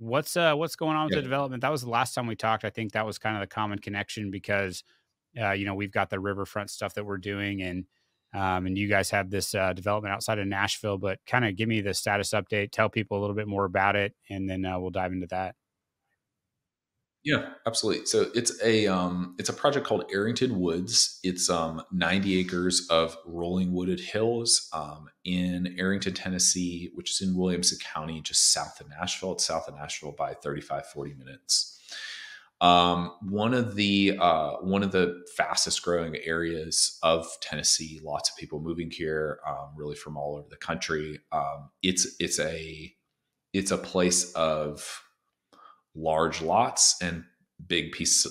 What's going on with the development? That was the last time we talked. I think that was kind of the common connection because, you know, we've got the riverfront stuff that we're doing, and you guys have this development outside of Nashville. But kind of give me the status update, tell people a little bit more about it, and then we'll dive into that. Yeah, absolutely. So it's a project called Arrington Woods. It's 90 acres of rolling wooded hills in Arrington, Tennessee, which is in Williamson County, just south of Nashville. It's south of Nashville by 35, 40 minutes. One of the fastest growing areas of Tennessee. Lots of people moving here, really from all over the country. It's a place of large lots and big piece of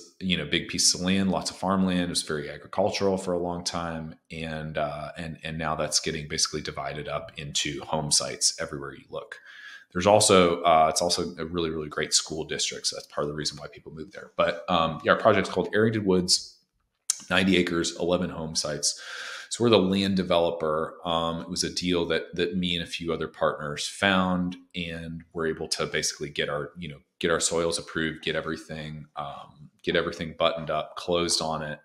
land, lots of farmland. It was very agricultural for a long time. And now that's getting basically divided up into home sites everywhere you look. There's also, it's also a really, really great school district. So that's part of the reason why people move there. But yeah, our project's called Arrington Woods, 90 acres, 11 home sites. So we're the land developer. It was a deal that me and a few other partners found, and we're able to basically get our soils approved, get everything buttoned up, closed on it,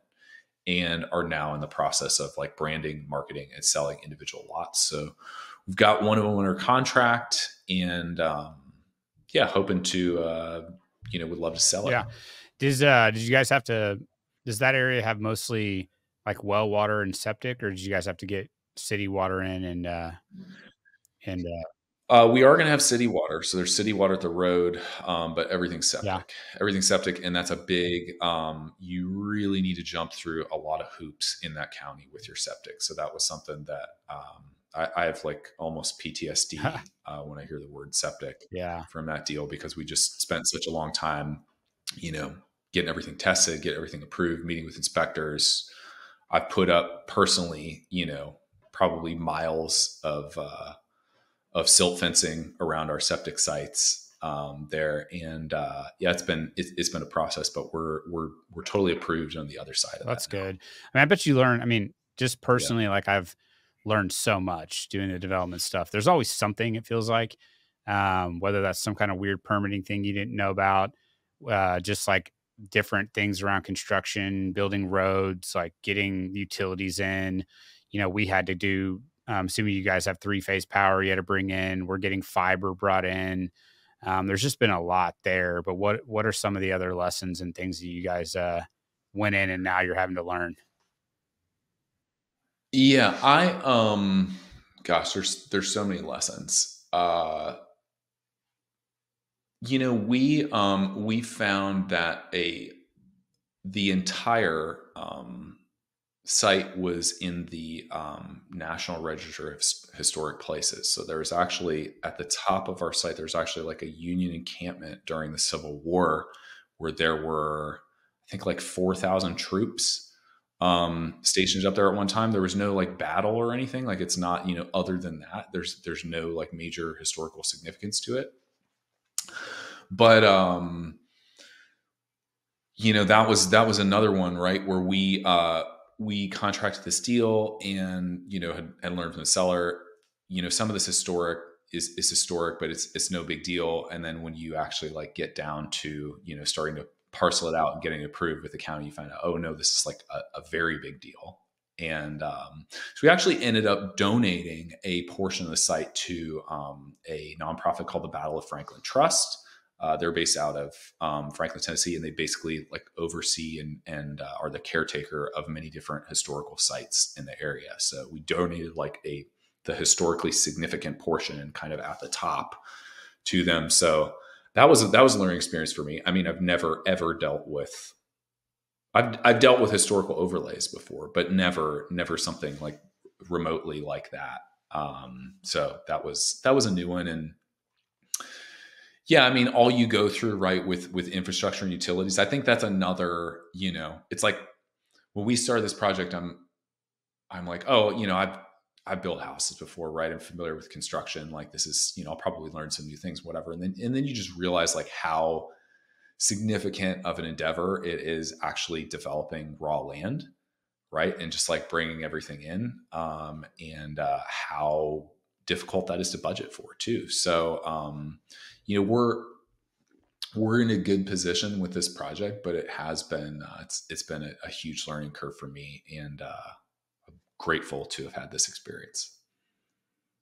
and are now in the process of like branding, marketing, and selling individual lots. So we've got one of them under contract, and yeah, hoping to would love to sell it. Yeah. Does that area have mostly like well water and septic, or did you guys have to get city water in? And we are going to have city water. So there's city water at the road, but everything's septic, everything's septic. And that's a big, you really need to jump through a lot of hoops in that county with your septic. So that was something that, I have like almost PTSD, when I hear the word septic from that deal, because we just spent such a long time, you know, getting everything tested, get everything approved, meeting with inspectors. I've put up personally, you know, probably miles of silt fencing around our septic sites there. And yeah, it's been a process, but we're totally approved on the other side of That's good. I mean, I bet you learn, I mean, just personally, like I've learned so much doing the development stuff. There's always something, it feels like, whether that's some kind of weird permitting thing you didn't know about, just like different things around construction, building roads, like getting utilities in. You know, we had to do, assuming you guys have 3-phase power, you had to bring in, we're getting fiber brought in. There's just been a lot there, but what are some of the other lessons and things that you guys went in and now you're having to learn? Yeah, I, gosh, there's so many lessons. You know, we found that the entire, site was in the National Register of Historic Places. So there was actually, at the top of our site, there's actually like a Union encampment during the Civil War where there were, I think, like 4,000 troops stationed up there at one time. There was no like battle or anything. Like it's not, you know, other than that, there's no like major historical significance to it. But, you know, that was another one, right? Where we contracted this deal and, you know, had learned from the seller, you know, some of this is historic, but it's no big deal. And then when you actually like get down to, you know, starting to parcel it out and getting approved with the county, you find out, oh no, this is like a very big deal. And, so we actually ended up donating a portion of the site to, a nonprofit called the Battle of Franklin Trust. They're based out of Franklin, Tennessee, and they basically like oversee and are the caretaker of many different historical sites in the area. So we donated like the historically significant portion kind of at the top to them. So that was a learning experience for me. I mean, I've never ever dealt with, I've dealt with historical overlays before, but never something like remotely like that. So that was a new one. And yeah, I mean, all you go through, right, with infrastructure and utilities. I think that's another, you know, it's like when we started this project, I'm like, oh, you know, I've built houses before, right? I'm familiar with construction. Like this is, you know, I'll probably learn some new things, whatever. And then you just realize like how significant of an endeavor it is actually developing raw land, right? And just like bringing everything in, and how difficult that is to budget for too. So, you know, we're in a good position with this project, but it has been, it's been a huge learning curve for me, and I'm grateful to have had this experience.